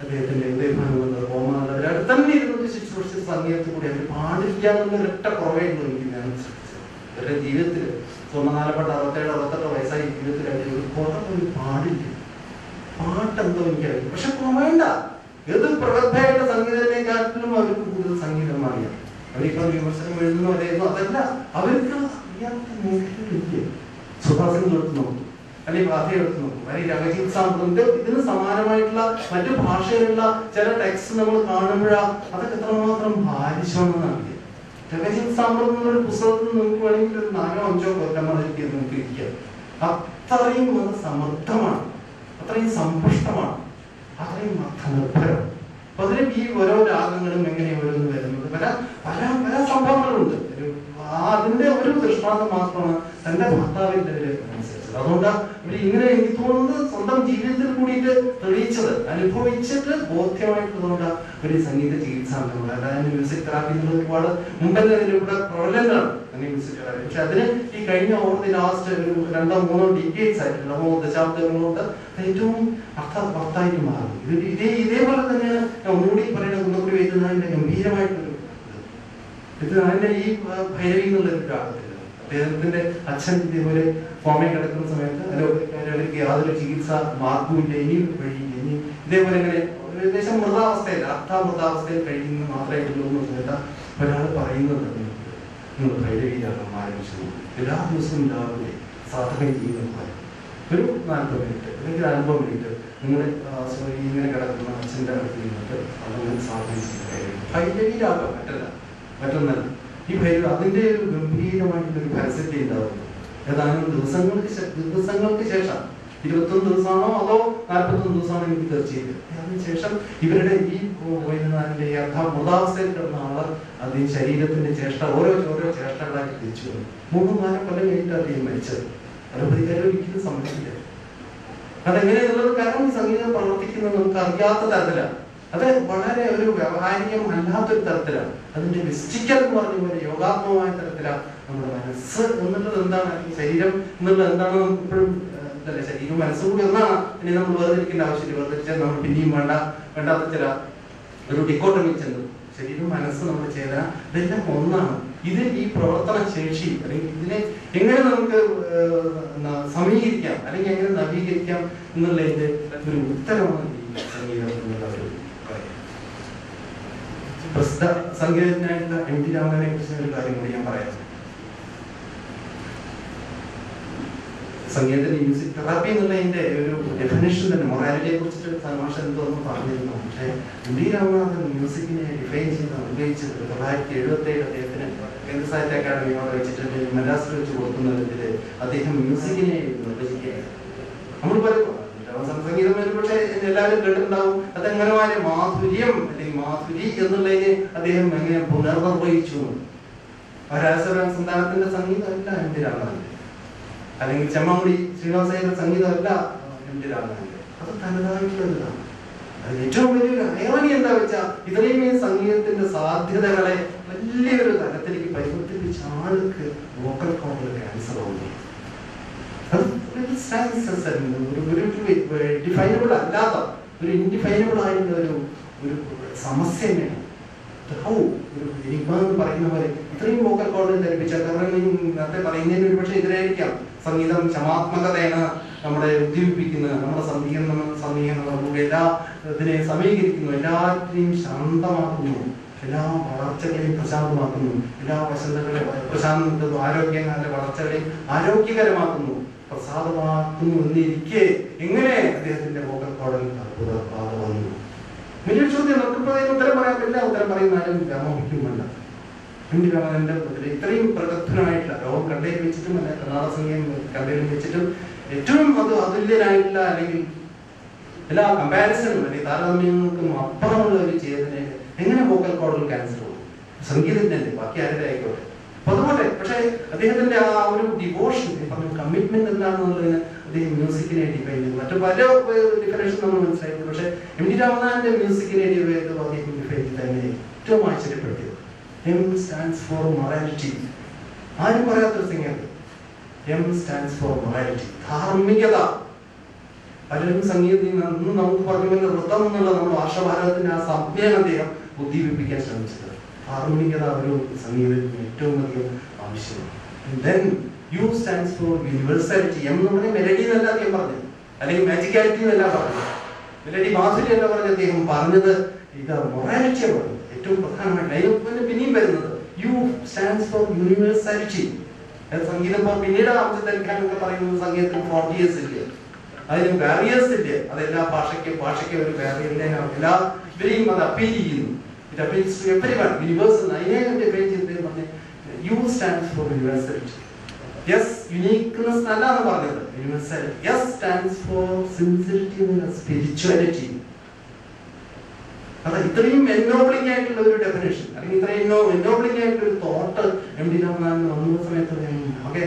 അദ്ദേഹത്തിന്റെ ഹൃദയഭാഗമെന്നത് ഹോമാല. അവരവിടെ തന്നെ ഇരുന്നിട്ട് ശുശ്രൂഷിച്ച സംഗീതത്തിൽ കൂടി അവർ പാടില്ല എന്നുള്ള ഒരൊറ്റ കുറവായിട്ട് എനിക്കാണ് ശ്രദ്ധിച്ചത്. അവരുടെ ജീവിതത്തിൽ സ്വർണ്ണനാലപ്പെട്ട അറുപത്തേഴ് അറുപത്തെട്ട് വയസ്സായ ജീവിതത്തിലായിട്ട് ഒരു കുറവ് പാടില്ല. പാട്ടെന്തോ എനിക്കറിയാം, പക്ഷെ വേണ്ട ഏത് പ്രഗത്ഭയായിട്ട് സംഗീതത്തിനെക്കാട്ടിലും അവർക്ക് കൂടുതൽ സംഗീതം അറിയാം. അവരിപ്പം വിമർശനം എഴുതുന്നു പറയുന്നു, അതല്ല അവർക്ക് അറിയാത്ത മേഖലയിലേക്ക് സുഭാസിംഗ് എടുത്ത് നോക്കും, അല്ലെങ്കിൽ കഥ എടുത്ത് നോക്കും, അല്ലെങ്കിൽ രംഗചികിത്സാമൃതം, ഇതിന് സമാനമായിട്ടുള്ള മറ്റു ഭാഷയിലുള്ള ചില ടെക്സ്റ്റ് നമ്മൾ കാണുമ്പോഴാണ് അതൊക്കെ എത്രമാത്രം ഭാരിശമെന്ന് അറിയാം. രംഗചികിത്സാമൃതം എന്നൊരു പുസ്തകത്തിൽ നമുക്ക് വേണമെങ്കിൽ ഒരു നാലോ അഞ്ചോ കൊല്ലമായിരിക്കും നമുക്ക് ഇരിക്കാം. അത്രയും അത് സമർത്ഥമാണ്, അത്രയും സമ്പുഷ്ടമാണ്, അത്രയും അർത്ഥനിർഭരം. അപ്പൊ അതിന് ഈ ഓരോ രാഗങ്ങളും എങ്ങനെ ഓരോന്ന് വരുന്നത് പല പല പല സംഭവങ്ങളുണ്ട്. അതിന്റെ ഒരു ദൃഷ്ടാന്തം മാത്രമാണ് തന്റെ ഭർത്താവിന്റെ അനുസരിച്ചത്. അതുകൊണ്ട് ഇവിടെ ഇങ്ങനെ എനിക്ക് തോന്നുന്നത് സ്വന്തം ജീവിതത്തിൽ കൂടിയിട്ട് തെളിയിച്ചത്, അനുഭവിച്ചിട്ട് ബോധ്യമായിട്ടുള്ളതുകൊണ്ട് ഒരു സംഗീത ചികിത്സാന്തമാണ്. അതായത് മ്യൂസിക് തെറാപ്പി എന്നുള്ളത് ഒരുപാട് മുമ്പല്ല ഇവിടെ പ്രബലങ്ങളാണ് തന്നെ മ്യൂസിക് തെറാപ്പി. പക്ഷെ അതിന് ഈ കഴിഞ്ഞ ഓവർ ദി ലാസ്റ്റ് ഒരു രണ്ടോ മൂന്നോ ഡിക്കേറ്റ്സ് ആയിട്ടുള്ള മൂന്നോ ദശാബ്ദങ്ങളോട് ഏറ്റവും അർത്ഥവത്തായിട്ട് മാറും. ഇത് ഇതേ ഇതേപോലെ തന്നെയാണ് ഒന്നുകൂടി പറയുന്ന കുന്നക്കുടി വൈദ്യനാഥിന്റെ ഗംഭീരമായിട്ടുള്ള ഇത് അതിന്റെ ഈ ഭൈരവി എന്നുള്ള ഒരു രാഗത്തില് അദ്ദേഹത്തിന്റെ അച്ഛൻ ഇതേപോലെ ഫോമിൽ കിടക്കുന്ന സമയത്ത് അലോപതിക്കാർക്ക് യാതൊരു ചികിത്സ മാർഗവുമില്ല, ഇനിയും കഴിയില്ല, ഇനി ഇതേപോലെ ഇങ്ങനെ ഏകദേശം മൃതാവസ്ഥയിൽ അർത്ഥാമൃതാവസ്ഥയിൽ കഴിയുന്ന മാത്രമേ ഉള്ളൂ എന്ന് ഒരാൾ പറയുന്നത് നിങ്ങൾ ഭൈരവി രാഗം ആരംഭിച്ചു എല്ലാ ദിവസവും രാവിലെ സാധകം ചെയ്യുന്ന ഒരു നാൽപ്പത് മിനിറ്റ് അല്ലെങ്കിൽ അൻപത് മിനിറ്റ് നിങ്ങൾ ഇങ്ങനെ കിടക്കുന്ന അച്ഛൻ്റെ അടുത്ത് നിന്നിട്ട് അതങ്ങനെ സാധകം ചെയ്യുന്ന ഭൈരവി രാഗം മറ്റല്ല മറ്റൊന്നല്ല ഈ ഭൈരവ. അതിന്റെ ഒരു ഗംഭീരമായിട്ടുള്ളൊരു പരസ്യത്തെ ഉണ്ടാവുന്നു. ഏതാനും ദിവസങ്ങൾക്ക് ദിവസങ്ങൾക്ക് ശേഷം ഇരുപത്തൊന്ന് ദിവസമാണോ അതോ നാൽപ്പത്തൊന്ന് ദിവസമാണോ എനിക്ക് തീർച്ചയായില്ല. അതിനുശേഷം ഇവരുടെ ഈ വൈദ്യനാഥിന്റെ മൃതാവസ്ഥയിൽ കിടന്ന ആള് അതിന് ശരീരത്തിന്റെ ചേഷ്ട ഓരോ ഓരോ ചേഷ്ടകളായിട്ട് തിരിച്ചു വന്നു. മൂന്നും നാല് കൊല്ലം കഴിഞ്ഞിട്ടാണ് അദ്ദേഹം മരിച്ചത്. അലോപതിക്കാരെ ഒരിക്കലും സംഭവിക്കില്ല. അതെങ്ങനെയുള്ളത് കാരണം ഈ സംഗീതം പ്രവർത്തിക്കുന്നത് നമുക്ക് അറിയാത്ത തരത്തിലാണ്. അത് വളരെ ഒരു വ്യവഹാരികം അല്ലാത്തൊരു തരത്തിലാണ്. അതിന്റെ മിസ്റ്റിക്കൽ എന്ന് പറഞ്ഞ പോലെ യോഗാത്മകമായ തരത്തിലാണ് നമ്മുടെ മനസ്സ് എന്നുള്ളത് എന്താണ്, ശരീരം എന്നുള്ളത് എന്താണ്, ഇപ്പോഴും ഇതല്ല ശരീരം മനസ്സും കൂടി ഒന്നാണ്. ഇനി നമ്മൾ വേർതിരിക്കേണ്ട ആവശ്യമില്ല. വേർതിരിച്ചാൽ നമ്മൾ പിന്നെയും വേണ്ട വേണ്ടാത്ത ചില ഒരു ഡിക്കോട്ടമി ചെന്നു ശരീരം മനസ്സ് നമ്മുടെ ചേരാ ഇതെല്ലാം ഒന്നാണ്. ഇത് ഈ പ്രവർത്തന ശേഷി അല്ലെങ്കിൽ ഇതിനെ എങ്ങനെ നമുക്ക് സമീകരിക്കാം അല്ലെങ്കിൽ എങ്ങനെ നവീകരിക്കാം എന്നുള്ളതിന്റെ ഒരു ഉത്തരമാണ് ഈ സംഗീതം എന്നുള്ളത്. പ്രസിദ്ധ സംഗീതജ്ഞനായിട്ടുള്ള എം ടി രാമനെ കുറിച്ച് ഒരു കാര്യം കൂടി ഞാൻ പറയാം. സംഗീതത്തിന് മ്യൂസിക് തെറാപ്പി എന്നുള്ളതിൻ്റെ ഒരു ഡെഫിനേഷൻ തന്നെ മൊറാലിറ്റിയെക്കുറിച്ചിട്ട് തമാശ എന്തോന്നും പറഞ്ഞിരുന്നു. പക്ഷേ എൻ.ടി. രാമനാഥൻ മ്യൂസിക്കിനെ ഡിഫൈൻ ചെയ്ത് ഉപയോഗിച്ചത് തൊള്ളായിരത്തി എഴുപത്തി ഏഴ് അദ്ദേഹത്തിന് കേന്ദ്ര സാഹിത്യ അക്കാദമിയോട് വെച്ചിട്ട് മദ്രാസിൽ വെച്ച് കൊടുക്കുന്ന വിധത്തിൽ അദ്ദേഹം മ്യൂസിക്കിനെ നിർവചിക്കുകയാണ്. നമ്മൾ പറയും സംഗീതം പക്ഷേ എല്ലാവരും കേട്ടിട്ടുണ്ടാവും. അതെങ്ങനെമായ മാധുര്യം അല്ലെങ്കിൽ മാധുരി എന്നുള്ളതിന് അദ്ദേഹം എങ്ങനെ പുനർനിർവഹിച്ചു. രാസവരം സന്താനത്തിന്റെ സംഗീതമല്ല എൻ.ടി. രാമനാഥൻ, അല്ലെങ്കിൽ ചെമ്മമുടി ശ്രീനിവാസയുടെ സംഗീതമല്ല എൻ.ടി. രാമനാഥന്റെ. അത് തനതായിട്ടുള്ളതാണ്. അതിന് ഏറ്റവും വലിയൊരു അയോണി എന്താ വെച്ചാൽ ഇത്രയും ഈ സംഗീതത്തിന്റെ സാധ്യതകളെ വലിയൊരു തലത്തിലേക്ക് പരിവർത്തിപ്പിച്ച ആൾക്ക് വോക്കൽ കോർഡിൽ ക്യാൻസർ ആവുന്നു. ഡിഫൈനബിൾ അല്ലാത്ത ഒരു ഇൻഡിഫൈനബിൾ ആയിട്ടുള്ള ഒരു ഒരു സമസ്യ തന്നെയാണ്. പറയുന്ന പോലെ ഇത്രയും വോക്കൽ കോർഡിൽ ധരിപ്പിച്ച നേരത്തെ പറയുന്നതിന് ഒരു പക്ഷേ എതിരായിരിക്കാം. സംഗീതം ക്ഷമാത്മകതയാണ് നമ്മളെ ഉദ്ദീപിപ്പിക്കുന്നത്. നമ്മുടെ സന്ധികരണം സന്ധികരണം നമുക്ക് എല്ലാ ഇതിനെയും സമീകരിക്കുന്നു, എല്ലാത്തിനെയും ശാന്തമാക്കുന്നു, എല്ലാ വളർച്ചകളെയും പ്രശാന്തമാക്കുന്നു, എല്ലാ വശങ്ങളെ പ്രശാന്തം ആരോഗ്യങ്ങളുടെ വളർച്ചകളെയും ആരോഗ്യകരമാക്കുന്നു, പ്രസാദമാക്കുന്നു എന്നിരിക്കെ എങ്ങനെ അദ്ദേഹത്തിന്റെ വോക്കൽ കോർഡിൽ വന്നു. വലിയൊരു ചോദ്യം. നമുക്കിപ്പോൾ ഉത്തരം പറയാൻ പറ്റില്ല. ഉത്തരം പറയുന്നാലും ഗ്രാമമുഖ്യമല്ല. എൻ.ടി. രാമനാഥന്റെ ഇത്രയും പ്രഗത്ഭനായിട്ടുള്ള ലോകം കണ്ടയിൽ വെച്ചിട്ടും അല്ലെങ്കിൽ കർണാടക സംഗീതം കണ്ടയിൽ വെച്ചിട്ടും ഏറ്റവും അത് അതുല്യനായിട്ടുള്ള അല്ലെങ്കിൽ എല്ലാ കമ്പാരിസണും അല്ലെങ്കിൽ താരതമ്യങ്ങൾക്കും അപ്പുറമുള്ള ഒരു ചെയ്തതിനെ എങ്ങനെ വോക്കൽ കോർഡിൽ ക്യാൻസർ വന്നു? സംഗീതത്തിനല്ലേ, ബാക്കി ആരുടെ ആയിക്കോട്ടെ, അതുപോലെ. പക്ഷേ അദ്ദേഹത്തിന്റെ ആ ഒരു ഡിവോഷൻ, കമ്മിറ്റ്മെന്റ് എന്താണെന്നുള്ളതിന് അദ്ദേഹം മ്യൂസിക്കിനെ ഡിഫൈൻ ചെയ്തു. മറ്റു പല ഡിഫറൻഷൻ നമ്മൾ മനസ്സിലായിട്ടുണ്ട്. പക്ഷേ എൻ.ടി. രാമനാഥന്റെ മ്യൂസിക്കിനെ ഡിഫൈൻ ചെയ്തപ്പോൾ അദ്ദേഹം ഡിഫൈൻ ചെയ്ത് തന്നെ ഏറ്റവും ആശ്ചര്യപ്പെടുത്തിയത് M stands for morality. ആരും പറയാത്തൊരു സംഗീതം M stands for morality. ധാർമ്മികത. പലരും സംഗീതത്തിൽ അന്ന് നമുക്ക് പറഞ്ഞ പോലെ വ്രതം എന്നുള്ള നമ്മുടെ വർഷഭാരതത്തിന്റെ ആ സംജ്ഞയാണ് അദ്ദേഹം ഉദ്ദീപിപ്പിക്കാൻ ശ്രമിച്ചത്. ധാർമ്മികത ഒരു സംഗീതത്തിന് ഏറ്റവും അധികം ആവശ്യമാണ്. Then U stands for universality. M എന്ന് പറഞ്ഞാൽ മെലഡി എന്നല്ല അദ്ദേഹം പറഞ്ഞത്, അല്ലെങ്കിൽ മാജിക്കാലിറ്റി എന്നല്ല പറഞ്ഞത്, മെലഡി മാധുര്യം എന്നല്ല പറഞ്ഞത്. അദ്ദേഹം പറഞ്ഞത് ഇത് മൊറാലിറ്റിയെ പറഞ്ഞു. ഏറ്റവും പ്രധാനമായിട്ട് പിന്നെയും വരുന്നത് യു സ്റ്റാൻഡ്സ് ഫോർ യൂണിവേഴ്സാലിറ്റി. സംഗീതം പിന്നീട് ആവശ്യത്തിനൊക്കെ പറയുന്നത് സംഗീതത്തിന് ഫോർട്ടിയേഴ്സ് ഇല്ല, അതിന് ബാരിയേഴ്സ് ഇല്ല. അതെല്ലാ ഭാഷയ്ക്കും ഭാഷയ്ക്കും ഒരു ബാരിയറിനെ എല്ലാ ഇവരെയും അത് അപ്പീൽ ചെയ്യുന്നു. It appeals to everyone. Universe അതിനെ U stands for universality. Yes uniqueness നല്ലതാണ് പറഞ്ഞത്, universality. S stands for sincerity എന്നുള്ള സ്പിരിച്വാലിറ്റി. അത് ഇത്രയും എൻനോബ്ലിംഗ് ആയിട്ടുള്ള ഒരു ഡെഫിനേഷൻ അല്ലെങ്കിൽ ഇത്രയും എൻനോബ്ലിംഗ് ആയിട്ടുള്ള ഒരു തോട്ട് എൻ.ടി. രാമനാഥൻ വന്ന സമയത്ത് ഞാൻ ആകെ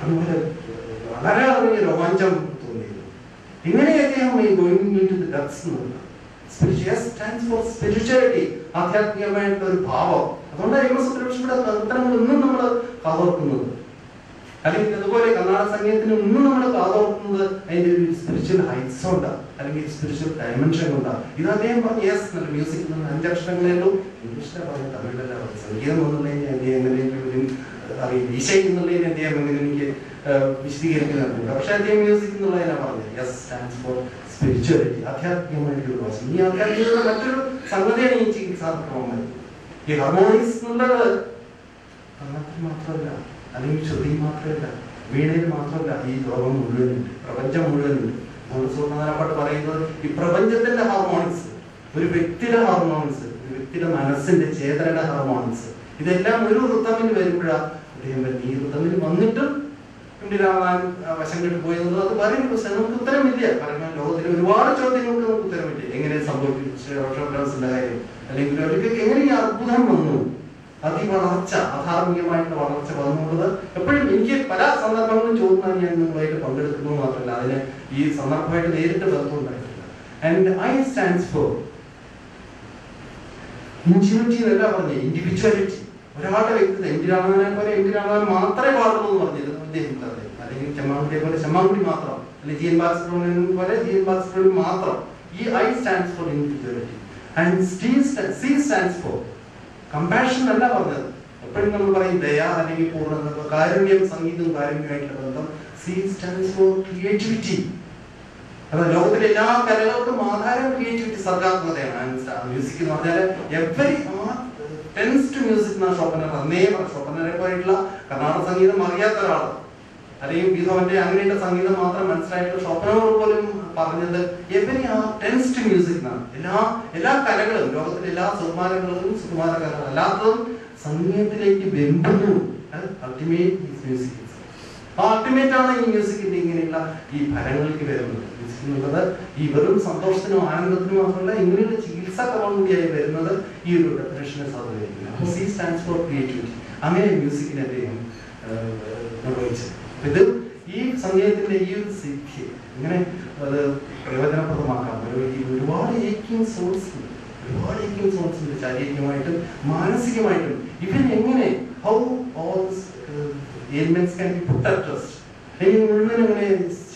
അതുപോലെ വളരെ അധികം രോമാഞ്ചം തോന്നിയിരുന്നു. ഇങ്ങനെ അദ്ദേഹം ഈ ഗോയിങ് ടു ദി ഡെപ്ത്സ് എന്നുള്ള സ്പിരിച്വൽ സ്റ്റാൻഡ്സ് ഫോർ സ്പിരിച്വാലിറ്റി, ആധ്യാത്മികമായിട്ടുള്ള ഒരു ഭാവം. അതുകൊണ്ടാണ് ഇവിടെ തന്ത്രങ്ങൾ ഇന്നും നമ്മൾ കാതോർക്കുന്നത്, അല്ലെങ്കിൽ അതുപോലെ കർണാടക സംഗീതത്തിന് ഒന്നും നമ്മൾ കാതോർക്കുന്നത് അതിന്റെ ഒരു സ്പിരിച്വൽ ഹൈറ്റ്സ് ഉണ്ട്, അല്ലെങ്കിൽ സ്പിരിച്വൽ ഡയമെൻഷൻ ഉണ്ട്. ഇത് അദ്ദേഹം പറഞ്ഞു. യെസ് നല്ല മ്യൂസിക് എന്ന് അഞ്ചക്ഷരങ്ങളെല്ലോ ഇംഗ്ലീഷിലാണ് പറഞ്ഞത്, തമിഴിലല്ല പറഞ്ഞത്. സംഗീതം എന്നുള്ളതിനെ അദ്ദേഹം എങ്ങനെയെങ്കിലും അറിയാം, ഈശയിൽ എന്നുള്ളതിനെ അദ്ദേഹം എങ്ങനെ എനിക്ക് വിശദീകരിക്കുന്നുണ്ട്. പക്ഷെ അദ്ദേഹം മ്യൂസിക് എന്നുള്ളതിനാണ് പറഞ്ഞത്. യെസ് സ്റ്റാൻഡ്സ് ഫോർ സ്പിരിച്വാലിറ്റി, ആധ്യാത്മികമായിട്ടുള്ള ഭാഷ. ഈ ആധ്യാത്മികത മറ്റൊരു സംഗതിയാണ് ഈ ചികിത്സാ ക്രമങ്ങൾ. ഈ ഹാർമോണിക്സ് എന്നുള്ളത് കർണത്തിൽ മാത്രമല്ല, അല്ലെങ്കിൽ ചെറിയ മാത്രമല്ല, വീണയിൽ മാത്രമല്ല, ഈ ലോകം മുഴുവനുണ്ട്, പ്രപഞ്ചം മുഴുവനുണ്ട്. നമ്മൾ സുവർണനാരായണപ്പാട്ട് പറയുന്നത് ഈ പ്രപഞ്ചത്തിന്റെ ഹാർമോണിക്സ്, ഒരു വ്യക്തിയുടെ ഹാർമോണിക്സ്, ഒരു വ്യക്തിയുടെ മനസ്സിന്റെ ചേതനയുടെ ഹാർമോണിക്സ്, ഇതെല്ലാം ഒരു വൃത്തമിൽ വരുമ്പോഴാണ് അദ്ദേഹം വരുന്നത്. ഈ വൃത്തമിൽ വന്നിട്ടും എൻ.ടി. രാമനാഥൻ വശം കെട്ട് പോയെന്നുള്ളത് അത് പറയുന്നു. പക്ഷെ നമുക്ക് ഉത്തരമില്ല. കാരണം ലോകത്തിലെ ഒരുപാട് ചോദ്യങ്ങൾക്ക് നമുക്ക് ഉത്തരമില്ല. എങ്ങനെ സംഭവിച്ചു ഡോക്ടർ കാര്യം, അല്ലെങ്കിൽ അവർക്ക് എങ്ങനെ ഈ അത്ഭുതം വന്നു, അതിവളർച്ച, അധാർമികമായിട്ടുള്ള വളർച്ച വന്നുള്ളത് എപ്പോഴും എനിക്ക് പല സന്ദർഭങ്ങളും ചോദിക്കാൻ ഞാൻ നിങ്ങളായിട്ട് പങ്കെടുക്കുന്നത് മാത്രമല്ല, അതിന് ഈ സന്ദർഭമായിട്ട് നേരിട്ട് ബന്ധമുണ്ടായിട്ടില്ല. And I stands for individuality എന്നല്ല പറഞ്ഞത്, ഇൻഡിവിജ്വാലിറ്റി. ഒരാളുടെ വ്യക്തിത്വം എൻ.ടി. രാമനാഥനെ പോലെ എൻ.ടി. രാമനാഥൻ മാത്രമേ പാടുള്ളൂ എന്ന് പറഞ്ഞത് അദ്ദേഹം തന്നെ, അല്ലെങ്കിൽ ചെമ്മാങ്കുടിയെ പോലെ ചെമ്മാങ്കുടി മാത്രം, അല്ലെങ്കിൽ ജി എൻ ബാലസുബ്രഹ്മണ്യനെ പോലെ ജി എൻ ബാലസുബ്രഹ്മണ്യൻ മാത്രം. ഈ I stands for individuality. And C stands for compassion അല്ല പറഞ്ഞത്. എപ്പോഴും നമ്മൾ പറയും ദയ അല്ലെങ്കിൽ പൂർണ്ണത, കാരുണ്യം. സംഗീതവും കാരുണ്യമായിട്ടുള്ള ബന്ധം. C stands for creativity. അതായത് ലോകത്തിലെ എല്ലാ കലകൾക്കും ആധാരം ക്രിയേറ്റിവിറ്റി, സർഗാത്മകതയാണ്. മ്യൂസിക് എന്ന് പറഞ്ഞാൽ എവരി ടെൻസ് ടു മ്യൂസിക് എന്നാണ് ഷോപ്പനർ. അന്നേ ഷോപ്പനറെ പോയിട്ടുള്ള കർണാടക സംഗീതം അറിയാത്ത ഒരാളാണ്. അല്ലെങ്കിൽ ഈ സോന്റെ അങ്ങനെയുള്ള സംഗീതം മാത്രം മനസ്സിലായിട്ട് ഷോപ്പനോർ പോലും പറഞ്ഞത് every art tends to music എന്നാണ്. എല്ലാ എല്ലാ കലകളും ലോകത്തിലെ എല്ലാ സുകുമാരങ്ങളും സുകുമാര കലകളും അല്ലാത്തതും സംഗീതത്തിലേക്ക് ബന്ധപ്പെടുന്നു. അൾട്ടിമേറ്റ് മ്യൂസിക് ആ അൾട്ടിമേറ്റ് ആണ് ഈ മ്യൂസിക്കിന്റെ ഇങ്ങനെയുള്ള ഈ ഫലങ്ങൾക്ക് വരുന്നത്. ുള്ളത് ഈ വെറും സന്തോഷത്തിനും ആനന്ദത്തിനും മാത്രമല്ല ഇങ്ങനെയുള്ള ചികിത്സാ ക്രമകൂടിയായി വരുന്നത് ഈ ഒരു ഡെഫിനേഷനെ സാധുവായിരിക്കും. അങ്ങനെ മ്യൂസിക്കിനെ അദ്ദേഹം നിർവഹിച്ചത് ഇത് ഈ സംഗീതത്തിന്റെ ഈ ഒരു സിദ്ധി ഇങ്ങനെ അത് പ്രയോജനപ്രദമാക്കാൻ ഒരുപാട് ഏക്യം സോൺസ് ഒരുപാട് ഏക്യം സോൺസുണ്ട് ശാരീരികമായിട്ടും മാനസികമായിട്ടും. ഇവൻ എങ്ങനെ how all elements can be put at rest അല്ലെങ്കിൽ മുഴുവൻ അങ്ങനെ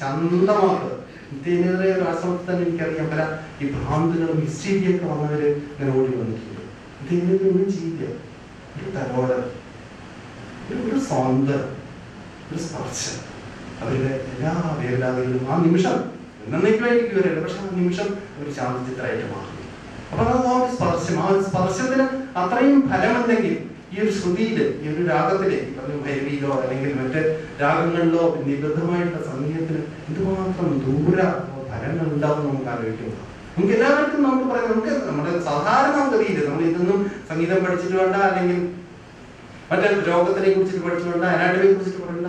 ശാന്തമാക്കുക. നിത്യേനേതരെ ആശ്രമത്തിൽ തന്നെ എനിക്കറിയാം പല ഈ ഭ്രാന്തകളും ഹിസ്റ്റീരിയൊക്കെ വന്നവര് ഇങ്ങനെ ഓടി വന്നിട്ടുണ്ട്. നിത്യേനേതര ഒന്നും ചെയ്യില്ല. ഒരു തലോടർ ഒരു സ്വാതന്ത്ര്യം ഒരു സ്പർശം അവരുടെ എല്ലാ വേവലാതികളും ആ നിമിഷം എന്നേക്കുമായിരിക്കും വരല്ല, പക്ഷെ ആ നിമിഷം ഒരു ശാന്തചിത്രമായിട്ട് മാറും. അപ്പൊ അത് ആ ഒരു സ്പർശം ആ ഒരു സ്പർശത്തിന് അത്രയും ഫലമുണ്ടെങ്കിൽ ഈ ഒരു ശ്രുതിയില് ഈ ഒരു രാഗത്തില് ഭൈരവിയിലോ അല്ലെങ്കിൽ മറ്റ് രാഗങ്ങളിലോ നിബിഡമായിട്ടുള്ള സംഗീതത്തിന് എന്തുമാത്രം ദൂര ഫലങ്ങൾ ഉണ്ടാവും നമുക്ക് ആലോചിക്കുന്നത്. നമുക്ക് എല്ലാവർക്കും നമുക്ക് പറയാം നമുക്ക് നമ്മുടെ സാധാരണ നമുക്കറിയില്ല. നമ്മൾ ഇതൊന്നും സംഗീതം പഠിച്ചിട്ട് വേണ്ട അല്ലെങ്കിൽ മറ്റേ രോഗത്തിനെ കുറിച്ചിട്ട് പഠിച്ചിട്ടുണ്ട് അനാട്ടമിയെ കുറിച്ചിട്ട് പഠിക്കേണ്ട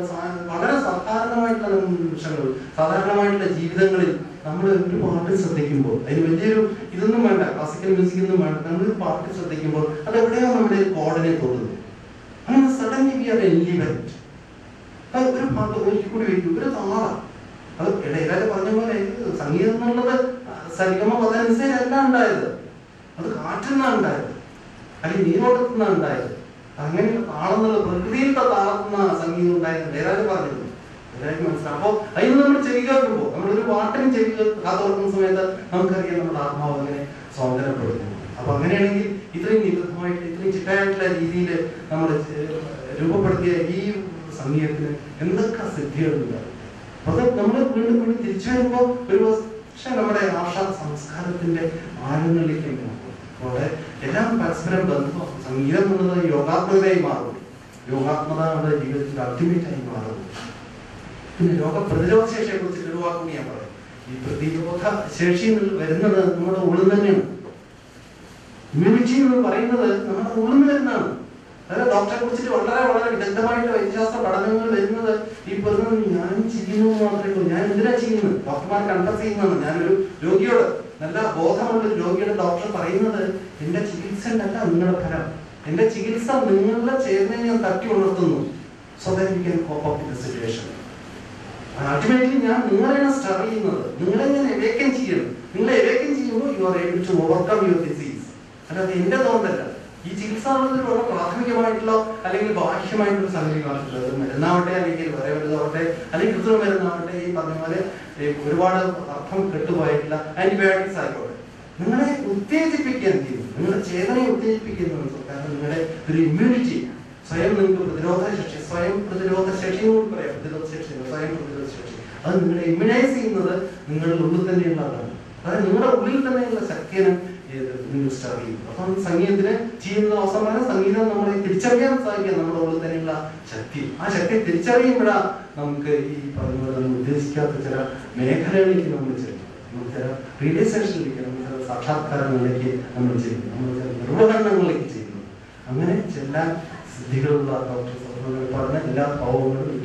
വളരെ സാധാരണമായിട്ടുള്ള നിമിഷങ്ങൾ സാധാരണമായിട്ടുള്ള ജീവിതങ്ങളിൽ നമ്മൾ ഒരു പാട്ട് ശ്രദ്ധിക്കുമ്പോൾ അതിന് വലിയൊരു ഇതൊന്നും വേണ്ട, ക്ലാസിക്കൽ മ്യൂസിക് ഒന്നും വേണ്ട. നമ്മളൊരു പാട്ട് ശ്രദ്ധിക്കുമ്പോൾ അത് എവിടെയോ നമ്മുടെ കോഡിനെ തോന്നുന്നു. അങ്ങനെ സഡൻലി വി ആർ എലിവെന്റ്. അത് ഒരു പാട്ട് ഒരിക്കൽ കൂടി വയ്ക്കും ഒരു താള അത് ഇടയിലെ പറഞ്ഞ പോലെ സംഗീതം എന്നുള്ളത് സരിഗമ പദനിസയിലല്ല ഉണ്ടായത്, അത് കാറ്റിൽ നിന്നാണ് ഉണ്ടായത് അല്ലെങ്കിൽ നീരോട്ടത്തിൽ നിന്നാണ് ഉണ്ടായത്. അങ്ങനെയുള്ള താളെന്നുള്ള പ്രകൃതിയിലത്തെ താളത്തുന്ന സംഗീതം ഉണ്ടായിരുന്നു വേറെ പറഞ്ഞിരുന്നു എല്ലാവരും മനസ്സിലാവും. അപ്പോൾ അതിന് നമ്മൾ ചെവി കേൾക്കുമ്പോൾ നമ്മളൊരു പാട്ടിന് ചെവി കാതോർക്കുന്ന സമയത്ത് നമുക്കറിയാം നമ്മുടെ ആത്മാവ് അങ്ങനെ സ്വാതന്ത്ര്യപ്പെടുന്നു. അപ്പൊ അങ്ങനെയാണെങ്കിൽ ഇത്രയും നിബിഡമായിട്ട് ഇത്രയും ചിട്ടയായിട്ടുള്ള രീതിയിൽ നമ്മൾ രൂപപ്പെടുത്തിയ ഈ സംഗീതത്തിന് എന്തൊക്കെ സിദ്ധികളുണ്ടാകും. അത് നമ്മൾ വീണ്ടും വീണ്ടും തിരിച്ചു വരുമ്പോൾ ഒരു പക്ഷെ നമ്മുടെ ഭാഷാ സംസ്കാരത്തിന്റെ ആഴങ്ങളിലേക്ക് എങ്ങനെയാണ് അവിടെ എല്ലാം പരസ്പരം ബന്ധം. സംഗീതം എന്നുള്ളത് യോഗാത്മകതയായി മാറും. യോഗാത്മകത നമ്മുടെ ജീവിതത്തിൽ അൾട്ടിമേറ്റായി മാറും. പിന്നെ രോഗപ്രതിരോധ ശേഷിയെ കുറിച്ചിട്ട് ഒരു വാക്കും ഞാൻ പറയും. ഈ പ്രതിരോധ ശേഷി വരുന്നത് നമ്മുടെ ഉള്ളിൽ തന്നെയാണ്. ഇമ്മ്യൂണിറ്റി എന്ന് പറയുന്നത് നമ്മുടെ ഉള്ളിൽ വരുന്നതാണ്. അതായത് ഡോക്ടറെ കുറിച്ചിട്ട് വളരെ വളരെ വിദഗ്ധമായിട്ട് വൈദ്യശാസ്ത്ര പഠനങ്ങൾ വരുന്നത് ഈ പറഞ്ഞത് ഞാൻ ചെയ്യുന്നത് മാത്രമേ ഉള്ളൂ. ഞാൻ എന്തിനാ ചെയ്യുന്നത് ഡോക്ടർമാർ കൺസൾട്ട് ചെയ്യുന്നതാണ്. ഞാനൊരു രോഗിയോട് നല്ല ബോധമുള്ള രോഗിയുടെ ഡോക്ടർ പറയുന്നത് എന്റെ ചികിത്സ ഉണ്ടല്ല നിങ്ങളുടെ ഫലം, എന്റെ ചികിത്സ നിങ്ങളുടെ ചേർന്ന് ഞാൻ തട്ടി ഉണർത്തുന്നു. So that you can cope up with the situation. Ultimately ഞാൻ നിങ്ങളെയാണ് സ്റ്റാർ ചെയ്യുന്നത്, നിങ്ങളെ ഞാൻ എവേക്കൻ ചെയ്യണം. നിങ്ങളെ എവേക്കൻ ചെയ്യുമ്പോൾ you are able to overcome your disease. അല്ലാതെ എന്റെ തോന്നല്ല. ഈ ചികിത്സ എന്നുള്ളത് വളരെ പ്രാഥമികമായിട്ടുള്ള അല്ലെങ്കിൽ ബാഹ്യമായിട്ടുള്ള സംഗതികളാണുള്ളത്. മരുന്നാവട്ടെ അല്ലെങ്കിൽ വരെ വരുന്നതാവട്ടെ അല്ലെങ്കിൽ കൃത്രിമ മരുന്നാവട്ടെ ഈ പറഞ്ഞ പോലെ ഒരുപാട് അർത്ഥം കെട്ടുപോയിട്ടുള്ള ആന്റിബയോട്ടിക്സ് ആയിക്കോട്ടെ നിങ്ങളെ ഉത്തേജിപ്പിക്കാൻ തീരുന്നു, നിങ്ങളുടെ ചേതനയെ ഉത്തേജിപ്പിക്കുന്നുണ്ട്. കാരണം നിങ്ങളുടെ ഒരു ഇമ്മ്യൂണിറ്റി സ്വയം നിങ്ങൾക്ക് പ്രതിരോധ ശേഷി സ്വയം പ്രതിരോധ ശേഷിയും കൂടി പറയാം പ്രതിരോധ ശേഷി സ്വയം പ്രതിരോധ ശേഷി അത് നിങ്ങളെ ഇമ്മ്യൂണൈസ് ചെയ്യുന്നത് നിങ്ങളുടെ ഉള്ളിൽ തന്നെയുള്ളതാണ്. അതായത് നിങ്ങളുടെ ഉള്ളിൽ തന്നെയുള്ള ശക്തിയെ നിങ്ങൾ സ്റ്റാർ ചെയ്യും. അപ്പം സംഗീതത്തിന് ചെയ്യുന്ന അവസരമാണ് സംഗീതം നമ്മളെ തിരിച്ചറിയാൻ സാധിക്കുക. നമ്മുടെ ഉള്ളിൽ തന്നെയുള്ള ശക്തി ആ ശക്തി തിരിച്ചറിയുമ്പോഴാണ് നമുക്ക് ഈ പറഞ്ഞ പോലെ നമ്മൾ ഉദ്ദേശിക്കാത്ത ചില മേഖലകളിലേക്ക് നമ്മൾ ചെല്ലും. നമ്മൾ ചില റീലൈസേഷനിലേക്ക് നമ്മൾ ചില സാക്ഷാത്കാരങ്ങളിലേക്ക് നമ്മൾ ചെയ്യുന്നു, നമ്മൾ ചില നിർവഹണങ്ങളിലേക്ക് ചെയ്യുന്നു. അങ്ങനെ ചില സിദ്ധികളുള്ള ഡോക്ടർ പറഞ്ഞ എല്ലാ ഭാവങ്ങളും